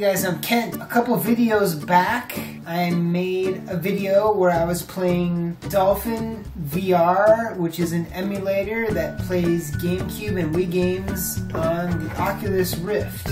guys, I'm Kent. A couple videos back, I made a video where I was playing Dolphin VR, which is an emulator that plays GameCube and Wii games on the Oculus Rift.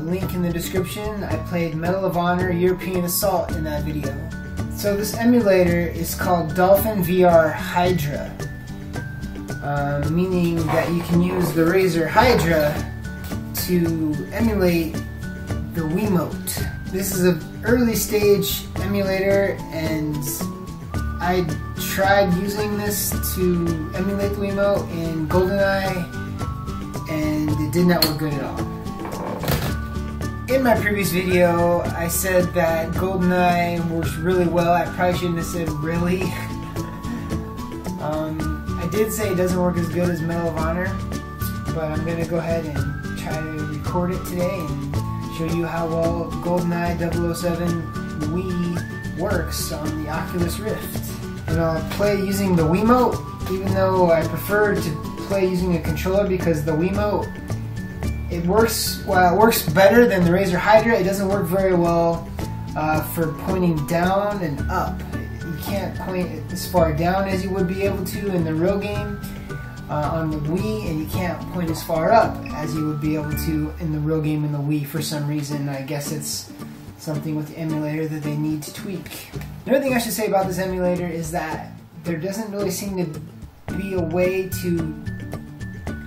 Link in the description. I played Medal of Honor European Assault in that video. So this emulator is called Dolphin VR Hydra, meaning that you can use the Razer Hydra to emulate the Wiimote. This is an early stage emulator, and I tried using this to emulate the Wiimote in GoldenEye, and it did not work good at all. In my previous video, I said that GoldenEye works really well. I probably shouldn't have said really. I did say it doesn't work as good as Medal of Honor, but I'm going to go ahead and try to record it today and show you how well GoldenEye 007 Wii works on the Oculus Rift. And I'll play using the Wiimote, even though I prefer to play using a controller, because the Wiimote, it works better than the Razer Hydra. It doesn't work very well for pointing down and up. You can't point as far down as you would be able to in the real game on the Wii, and you can't point as far up as you would be able to in the real game in the Wii for some reason. I guess it's something with the emulator that they need to tweak. Another thing I should say about this emulator is that there doesn't really seem to be a way to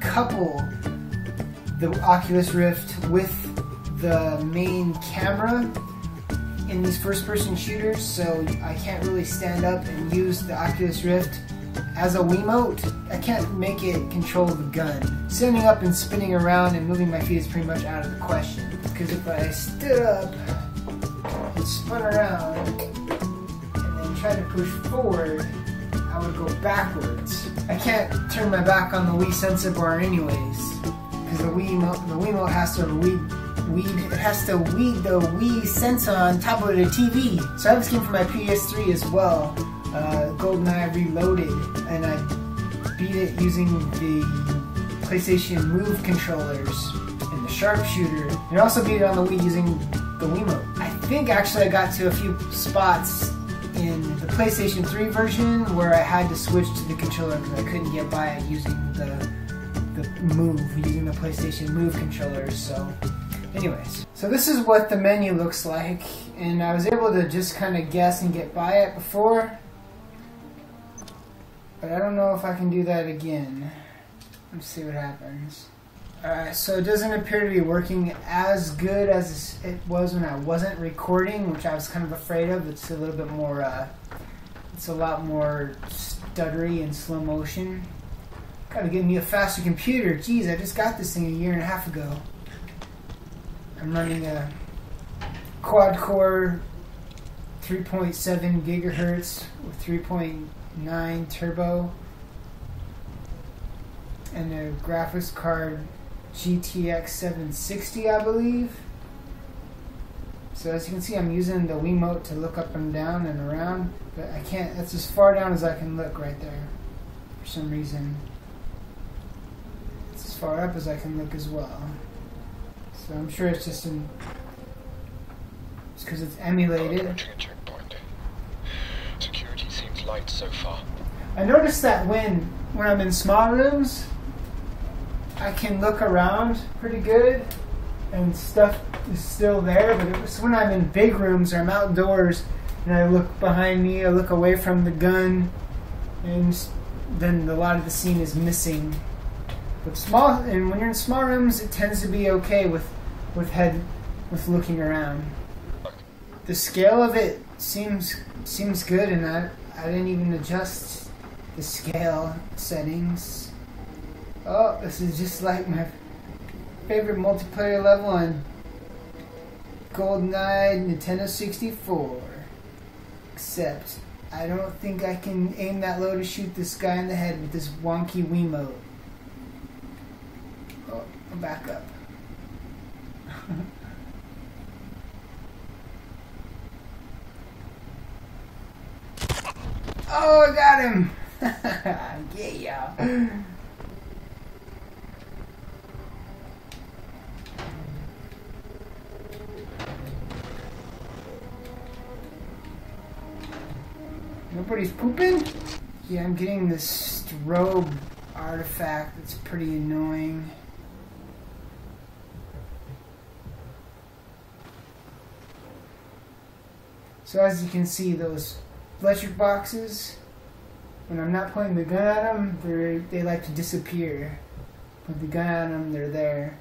couple the Oculus Rift with the main camera in these first-person shooters, so I can't really stand up and use the Oculus Rift as a Wiimote. I can't make it control the gun. Standing up and spinning around and moving my feet is pretty much out of the question, because if I stood up and spun around and then tried to push forward, I would go backwards. I can't turn my back on the Wii sensor bar anyways. The Wiimote has to weed the Wii sensor on top of the TV. So I have this game for my PS3 as well, GoldenEye Reloaded, and I beat it using the PlayStation Move controllers and the Sharpshooter, and I also beat it on the Wii using the Wiimote. I think actually I got to a few spots in the PlayStation 3 version where I had to switch to the controller because I couldn't get by using using the PlayStation Move controllers. So anyways, so this is what the menu looks like, and I was able to just kind of guess and get by it before, but I don't know if I can do that again. Let's see what happens. Alright, so it doesn't appear to be working as good as it was when I wasn't recording, which I was kind of afraid of. It's a little bit more, it's a lot more stuttery and slow motion. Gotta get me a faster computer. Jeez, I just got this thing a year and a half ago. I'm running a quad-core 3.7 gigahertz with 3.9 turbo and a graphics card GTX 760, I believe. So as you can see, I'm using the Wiimote to look up and down and around, but I can't. That's as far down as I can look right there for some reason. As far up as I can look as well. So I'm sure it's just because it's emulated. Approaching a checkpoint. Security seems light so far. I noticed that when I'm in small rooms, I can look around pretty good and stuff is still there, but it's when I'm in big rooms or I'm outdoors and I look behind me, I look away from the gun, and then a lot of the scene is missing. But when you're in small rooms, it tends to be okay with looking around. The scale of it seems good, and I didn't even adjust the scale settings. Oh, this is just like my favorite multiplayer level on GoldenEye Nintendo 64. Except I don't think I can aim that low to shoot this guy in the head with this wonky Wiimote. Back up. Oh, I got him! Yeah! Nobody's pooping? Yeah, I'm getting this strobe artifact that's pretty annoying. So as you can see, those electric boxes, when I'm not pointing the gun at them, they like to disappear. Put the gun at them, they're there.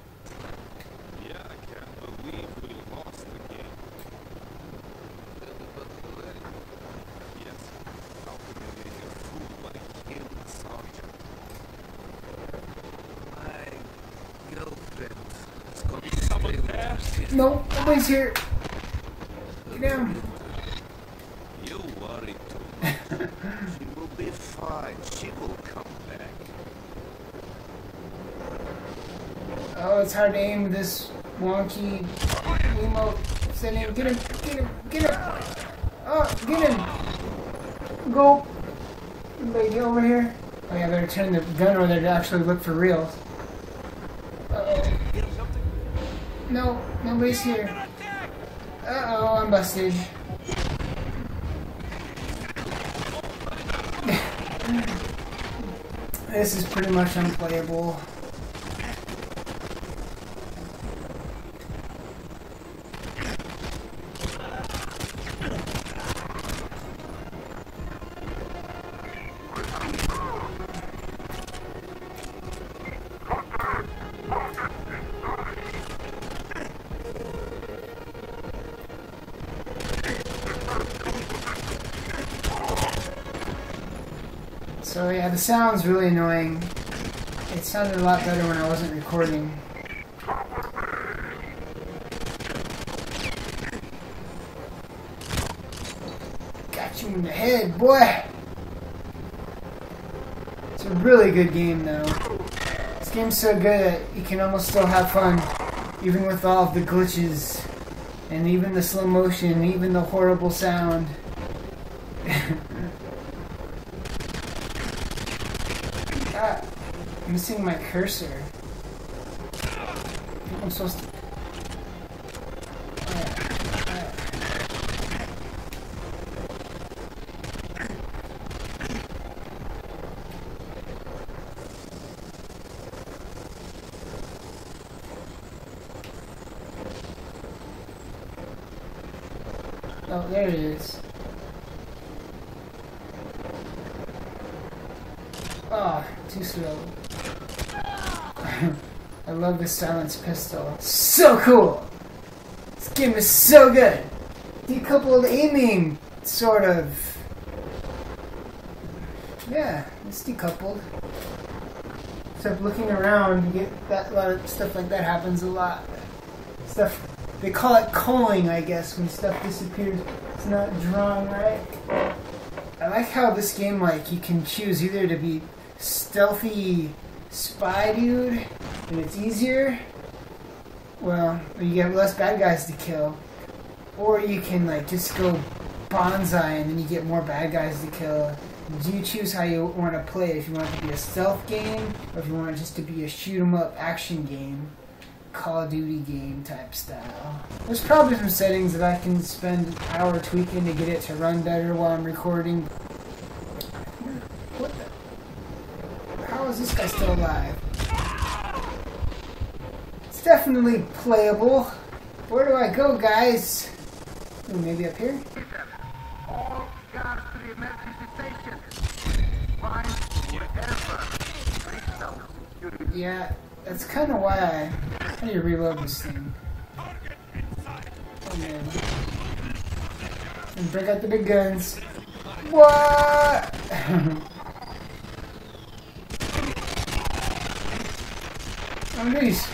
Yeah, I can't believe we lost the game. Yes, how can they make a fool like him, Sergeant? My girlfriend is going to be someone there. No, nobody's here. Get down. You worry too much. She will be fine. She will come back. Oh, it's hard to aim with this wonky Wiimote. Send him, get him, get him, get him! Oh, get him! Go! Everybody get over here. Oh yeah, I better turn the gun over there to actually look for real. Uh-oh. No, nobody's here. Uh-oh, I'm busted. This is pretty much unplayable. So yeah, the sound's really annoying. It sounded a lot better when I wasn't recording. Got you in the head, boy! It's a really good game, though. This game's so good that you can almost still have fun, even with all of the glitches, and even the slow motion, and even the horrible sound. I'm missing my cursor. I'm supposed to. Oh, there it is. Ah, oh, too slow. I love this silenced pistol. So cool! This game is so good! Decoupled aiming, sort of. Yeah, it's decoupled. Except looking around, you get that lot of stuff like that happens a lot. Stuff, they call it culling, I guess, when stuff disappears. It's not drawn right. I like how this game, like, you can choose either to be stealthy spy dude, and it's easier, well, you get less bad guys to kill, or you can like just go bonsai and then you get more bad guys to kill. You choose how you want to play it, if you want it to be a stealth game, or if you want it just to be a shoot 'em up action game, Call of Duty game type style. There's probably some settings that I can spend an hour tweaking to get it to run better while I'm recording. This guy's still alive. It's definitely playable. Where do I go, guys? Ooh, maybe up here? All cars to the emergency station. Find wherever. Yeah, that's kind of why I need to reload this thing. Oh, man. And break out the big guns. What? These.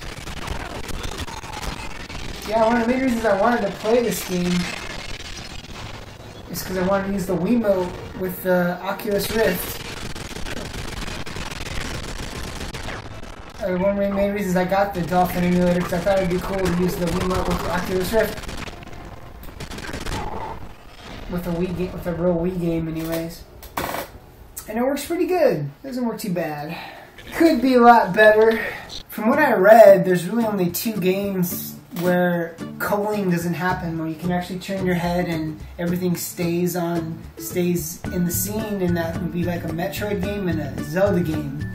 Yeah, one of the main reasons I wanted to play this game is because I wanted to use the Wiimote with the Oculus Rift. One of the main reasons I got the Dolphin emulator because I thought it'd be cool to use the Wiimote with the Oculus Rift. With a Wii game, with a real Wii game, anyways. And it works pretty good. Doesn't work too bad. Could be a lot better. From what I read, there's really only two games where culling doesn't happen, where you can actually turn your head and everything stays in the scene, and that would be like a Metroid game and a Zelda game.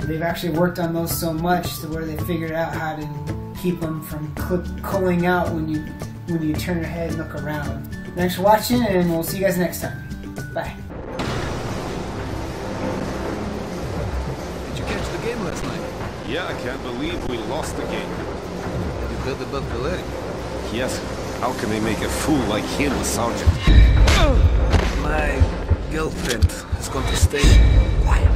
They've actually worked on those so much to where they figured out how to keep them from culling out when you turn your head and look around. Thanks for watching, and we'll see you guys next time. Bye. Did you catch the game last night? Yeah, I can't believe we lost the game. Above the leg. Yes, how can they make a fool like him a sergeant? My girlfriend is going to stay quiet.